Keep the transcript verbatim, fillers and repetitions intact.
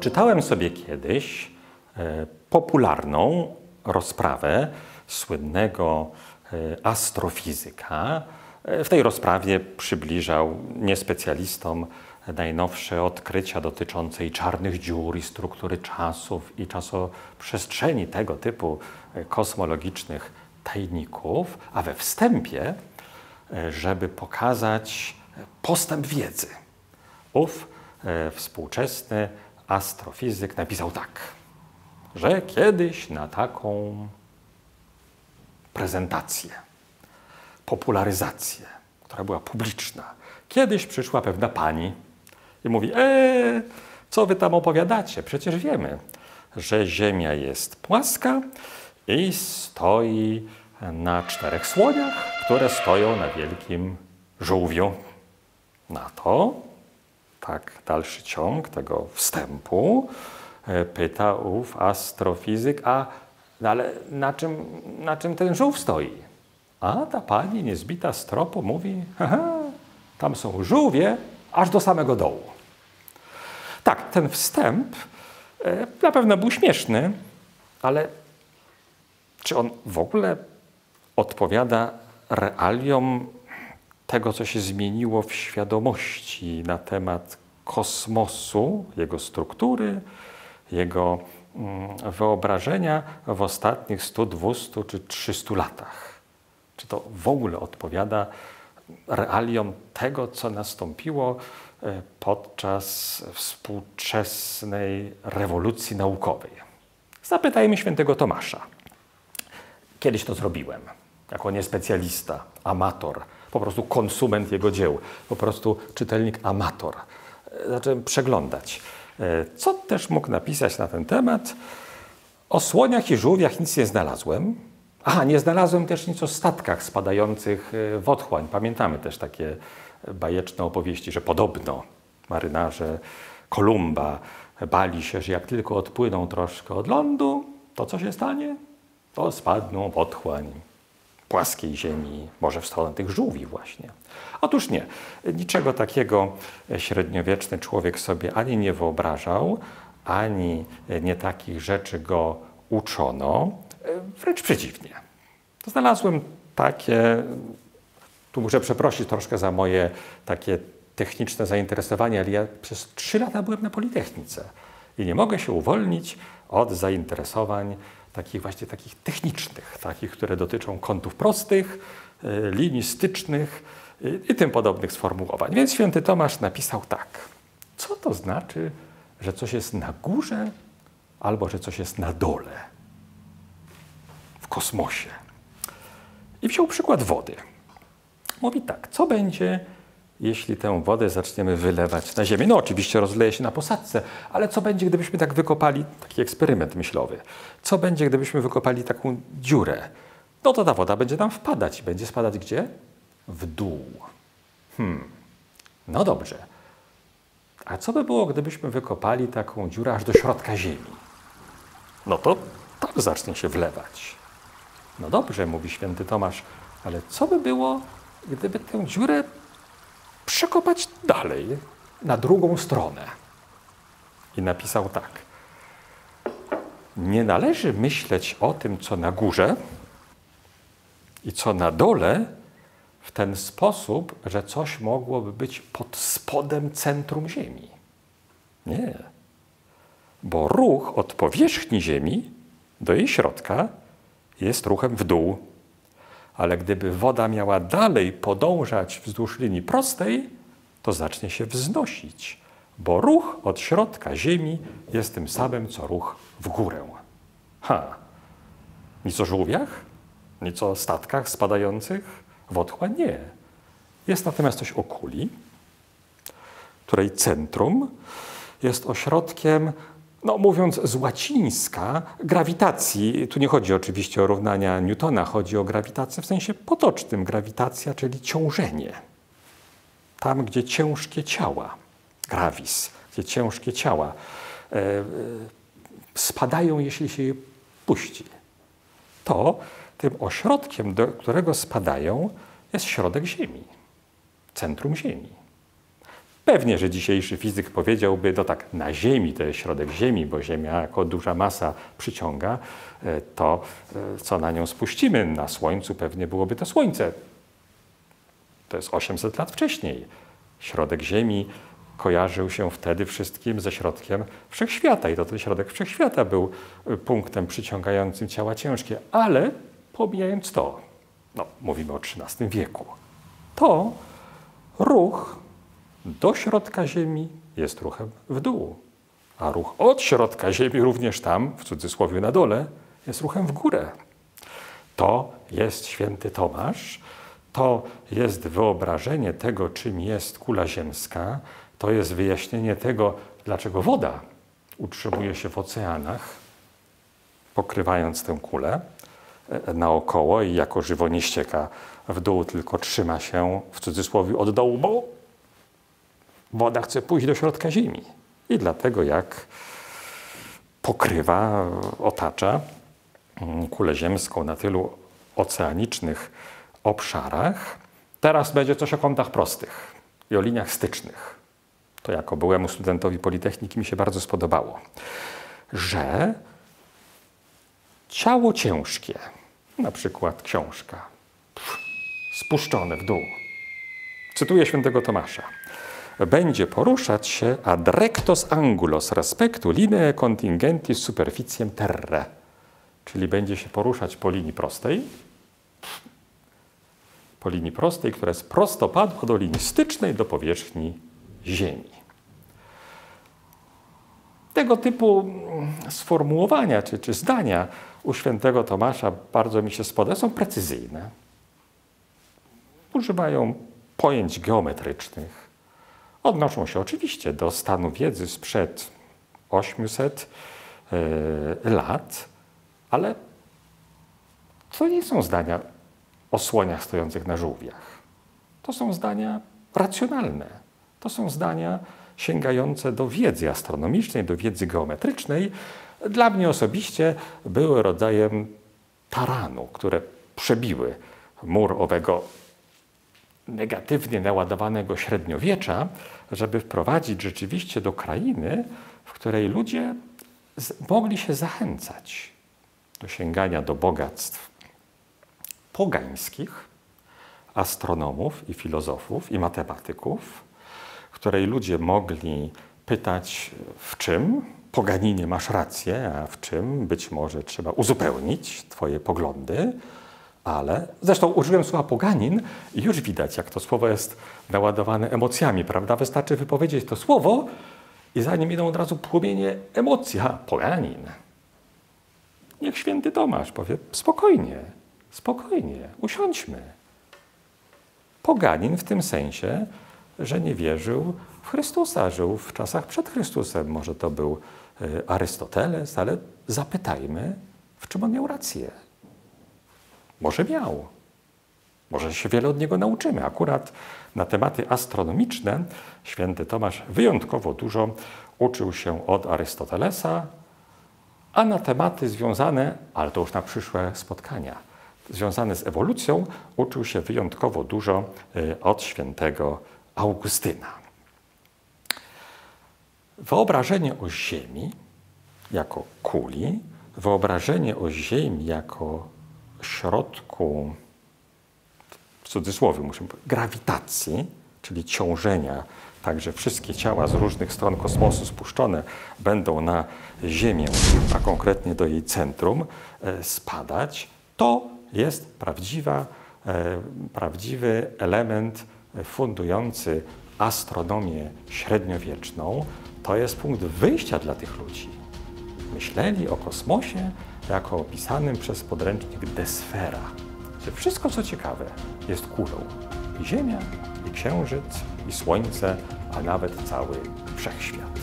Czytałem sobie kiedyś popularną rozprawę słynnego astrofizyka. W tej rozprawie przybliżał niespecjalistom najnowsze odkrycia dotyczące czarnych dziur i struktury czasów i czasoprzestrzeni, tego typu kosmologicznych tajników, a we wstępie, żeby pokazać postęp wiedzy. Ów współczesny astrofizyk napisał tak, że kiedyś na taką prezentację, popularyzację, która była publiczna, kiedyś przyszła pewna pani i mówi: eee, co wy tam opowiadacie? Przecież wiemy, że Ziemia jest płaska i stoi na czterech słoniach, które stoją na wielkim żółwiu. Na to, tak dalszy ciąg tego wstępu, pyta ów astrofizyk: a ale na czym, na czym ten żółw stoi? A ta pani niezbita z tropu mówi: aha, tam są żółwie aż do samego dołu. Tak, ten wstęp na pewno był śmieszny, ale czy on w ogóle odpowiada realiom tego, co się zmieniło w świadomości na temat kosmosu, jego struktury, jego wyobrażenia w ostatnich stu, dwustu czy trzystu latach? Czy to w ogóle odpowiada realiom tego, co nastąpiło podczas współczesnej rewolucji naukowej? Zapytajmy świętego Tomasza. Kiedyś to zrobiłem, jako niespecjalista, amator, po prostu konsument jego dzieł, po prostu czytelnik amator. Zacząłem przeglądać, co też mógł napisać na ten temat. O słoniach i żółwiach nic nie znalazłem. Aha, nie znalazłem też nic o statkach spadających w otchłań. Pamiętamy też takie bajeczne opowieści, że podobno marynarze Kolumba bali się, że jak tylko odpłyną troszkę od lądu, to co się stanie? To spadną w otchłań płaskiej ziemi, może w stronę tych żółwi właśnie. Otóż nie, niczego takiego średniowieczny człowiek sobie ani nie wyobrażał, ani nie takich rzeczy go uczono, wręcz przeciwnie. Znalazłem takie, tu muszę przeprosić troszkę za moje takie techniczne zainteresowanie, ale ja przez trzy lata byłem na Politechnice i nie mogę się uwolnić od zainteresowań takich właśnie takich technicznych, takich, które dotyczą kątów prostych, linii stycznych i tym podobnych sformułowań. Więc święty Tomasz napisał tak. Co to znaczy, że coś jest na górze albo że coś jest na dole w kosmosie? I wziął przykład wody. Mówi tak, co będzie, jeśli tę wodę zaczniemy wylewać na ziemię? No oczywiście rozleje się na posadzce, ale co będzie, gdybyśmy tak wykopali, taki eksperyment myślowy, co będzie, gdybyśmy wykopali taką dziurę? No to ta woda będzie tam wpadać. Będzie spadać gdzie? W dół. Hmm. No dobrze. A co by było, gdybyśmy wykopali taką dziurę aż do środka ziemi? No to tam zacznie się wlewać. No dobrze, mówi święty Tomasz, ale co by było, gdyby tę dziurę przekopać dalej, na drugą stronę? I napisał tak. Nie należy myśleć o tym, co na górze i co na dole, w ten sposób, że coś mogłoby być pod spodem centrum Ziemi. Nie. Bo ruch od powierzchni Ziemi do jej środka jest ruchem w dół. Ale gdyby woda miała dalej podążać wzdłuż linii prostej, to zacznie się wznosić, bo ruch od środka Ziemi jest tym samym, co ruch w górę. Ha! Nic o żółwiach? Nic o statkach spadających w otchłań? Nie. Jest natomiast coś o kuli, której centrum jest ośrodkiem, no mówiąc z łacińska, grawitacji. Tu nie chodzi oczywiście o równania Newtona, chodzi o grawitację w sensie potocznym. Grawitacja, czyli ciążenie. Tam, gdzie ciężkie ciała, gravis, gdzie ciężkie ciała yy, spadają, jeśli się je puści, to tym ośrodkiem, do którego spadają, jest środek Ziemi, centrum Ziemi. Pewnie, że dzisiejszy fizyk powiedziałby, no tak, na Ziemi, to jest środek Ziemi, bo Ziemia jako duża masa przyciąga to, co na nią spuścimy. Na Słońcu pewnie byłoby to Słońce. To jest osiemset lat wcześniej. Środek Ziemi kojarzył się wtedy wszystkim ze środkiem Wszechświata i to ten środek Wszechświata był punktem przyciągającym ciała ciężkie. Ale pomijając to, no, mówimy o trzynastym wieku, to ruch do środka Ziemi jest ruchem w dół, a ruch od środka Ziemi również tam, w cudzysłowie na dole, jest ruchem w górę. To jest święty Tomasz, to jest wyobrażenie tego, czym jest kula ziemska, to jest wyjaśnienie tego, dlaczego woda utrzymuje się w oceanach, pokrywając tę kulę naokoło i jako żywo nie ścieka w dół, tylko trzyma się, w cudzysłowie, od dołu, bo woda chce pójść do środka Ziemi. I dlatego jak pokrywa, otacza kulę ziemską na tylu oceanicznych obszarach. Teraz będzie coś o kątach prostych i o liniach stycznych. To jako byłemu studentowi Politechniki mi się bardzo spodobało, że ciało ciężkie, na przykład książka, spuszczone w dół, cytuję świętego Tomasza, będzie poruszać się ad rectos angulos respectu linee contingentis superficiem terre, czyli będzie się poruszać po linii prostej, po linii prostej, która jest prostopadła do linii stycznej, do powierzchni Ziemi. Tego typu sformułowania czy, czy zdania u świętego Tomasza bardzo mi się spodobają, są precyzyjne. Używają pojęć geometrycznych. Odnoszą się oczywiście do stanu wiedzy sprzed ośmiuset yy, lat, ale to nie są zdania o słoniach stojących na żółwiach. To są zdania racjonalne. To są zdania sięgające do wiedzy astronomicznej, do wiedzy geometrycznej. Dla mnie osobiście były rodzajem taranu, które przebiły mur owego negatywnie naładowanego średniowiecza, żeby wprowadzić rzeczywiście do krainy, w której ludzie mogli się zachęcać do sięgania do bogactw pogańskich, astronomów i filozofów i matematyków, w której ludzie mogli pytać, w czym poganinie masz rację, a w czym być może trzeba uzupełnić twoje poglądy. Ale zresztą użyłem słowa poganin i już widać, jak to słowo jest naładowane emocjami, prawda? Wystarczy wypowiedzieć to słowo i za nim idą od razu płomienie emocji. Ha, poganin. Niech święty Tomasz powie, spokojnie, spokojnie, usiądźmy. Poganin w tym sensie, że nie wierzył w Chrystusa, żył w czasach przed Chrystusem. Może to był Arystoteles, ale zapytajmy, w czym on miał rację. Może miał. Może się wiele od niego nauczymy. Akurat na tematy astronomiczne święty Tomasz wyjątkowo dużo uczył się od Arystotelesa, a na tematy związane, ale to już na przyszłe spotkania, związane z ewolucją, uczył się wyjątkowo dużo od świętego Augustyna. Wyobrażenie o Ziemi jako kuli, wyobrażenie o Ziemi jako środku, w cudzysłowie muszę powiedzieć, grawitacji, czyli ciążenia, także wszystkie ciała z różnych stron kosmosu spuszczone będą na Ziemię, a konkretnie do jej centrum spadać, to jest prawdziwa, prawdziwy element fundujący astronomię średniowieczną. To jest punkt wyjścia dla tych ludzi. Myśleli o kosmosie jako opisanym przez podręcznik Desfera, że wszystko, co ciekawe, jest kulą. I Ziemia, i Księżyc, i Słońce, a nawet cały Wszechświat.